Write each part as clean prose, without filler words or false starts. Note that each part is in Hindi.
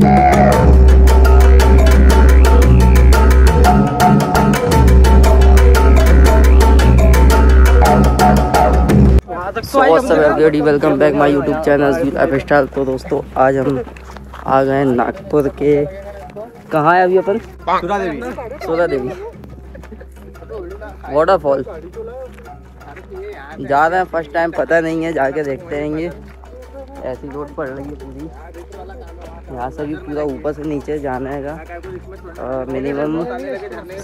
Welcome back my YouTube channel. तो दोस्तों आज हम आ गए नागपुर के, कहाँ है अभी अपन? सोहदा देवी वाटरफॉल जा रहे हैं फर्स्ट टाइम, पता नहीं है, जाके देखते हैं। ये ऐसी रोड पड़ रही है पूरी, यहाँ से भी पूरा ऊपर से नीचे जाना है, मिनिमम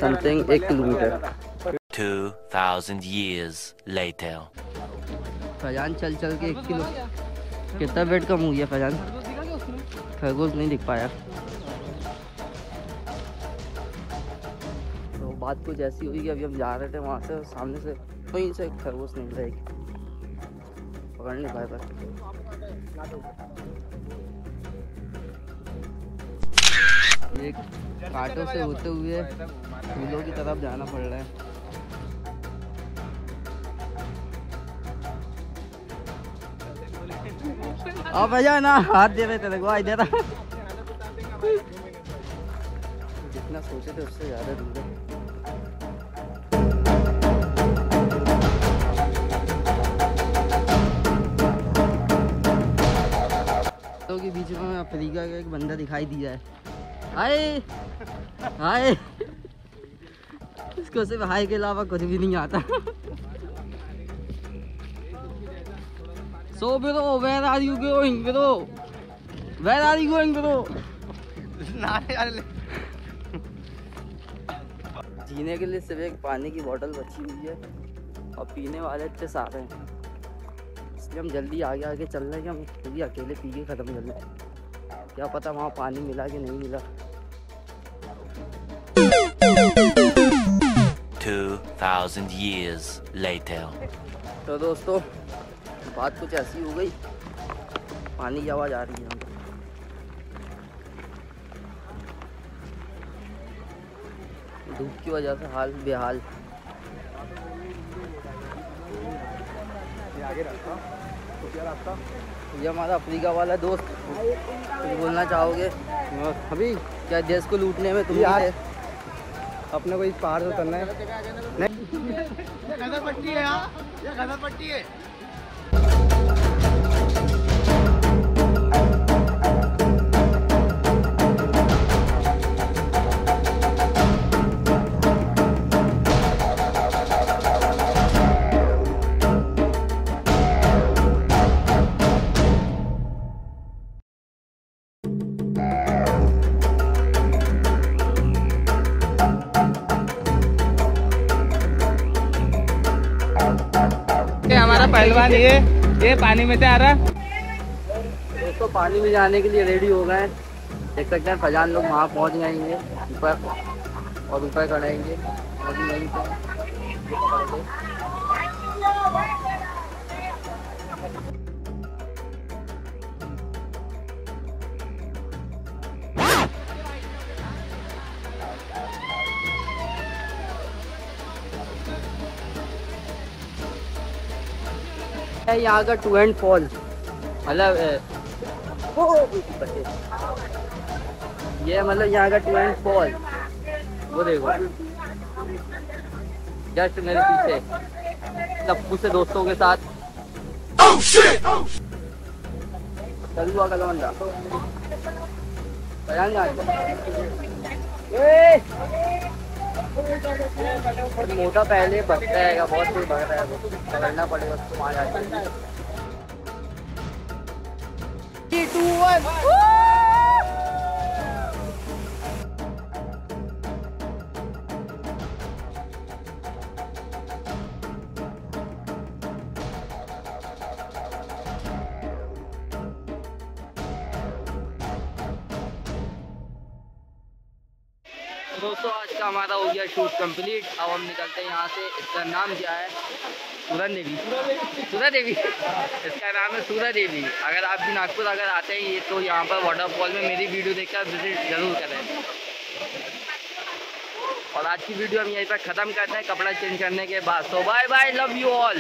समथिंग 1 किलोमीटर। 2000 years later फजान चल के 1 किलो कितना वेट कम हो गया फजान। खरगोश नहीं दिख पाया। तो बात कुछ ऐसी हुई कि अभी हम जा रहे थे वहाँ से, सामने से वहीं से खरगोश निकला, एक पकड़ नहीं पाया पर। एक कांटों से होते हुए फूलों की तरफ जाना पड़ रहा है। अब भैया ना हाथ दे रहे थे, दे रहा जितना सोचे थे उससे ज्यादा दूर है। तो के बीच में अफ्रीका का एक बंदा दिखाई दिया है, हाय हाय। इसको सिर्फ हाय के अलावा कुछ भी नहीं आता। So bro, where are you going bro? Where are you going bro? जीने के लिए सिर्फ एक पानी की बोतल बची हुई है और पीने वाले इतने सारे हैं, इसलिए हम जल्दी आगे आगे चल रहे हैं। हम खुद ही अकेले पी के खत्म कर रहे हैं, क्या पता वहाँ पानी मिला कि नहीं मिला। 2000 years later तो दोस्तों बात कुछ ऐसी हो गई, पानी की आवाज आ रही है। धूप की वजह से हाल बेहाल। ये हमारा अफ्रीका वाला दोस्त, कुछ बोलना चाहोगे अभी? क्या देश को लूटने में तुम यार अपने को इस पहाड़ से उतरना है? पहलवान ये पानी में से आ रहा है। तो पानी में जाने के लिए रेडी हो गए, देख सकते हैं। फजान लोग वहाँ पहुँच जाएंगे ऊपर, और ऊपर करेंगे है। यहाँ का टू एंड फॉल मतलब ये मतलब यहाँ का टू एंड फॉल, वो देखो जस्ट मेरे पीछे सब कुछ दोस्तों के साथ। चल हुआ कल बंदा मोटा पहले बच जाएगा, बहुत कुछ बच रहा है, पकड़ना पड़ेगा उसको। वहाँ जाकर दोस्तों आज का हमारा हो गया शूट कंप्लीट। अब हम निकलते हैं यहाँ से। इसका नाम क्या है? सूरा देवी। सूरा देवी, इसका नाम है सूरा देवी। अगर आप भी नागपुर अगर आते हैं ये, तो यहाँ पर वाटरफॉल में मेरी वीडियो देखकर विजिट जरूर करें। और आज की वीडियो हम यहीं पर ख़त्म करते हैं कपड़ा चेंज करने के बाद। So bye bye, love you all.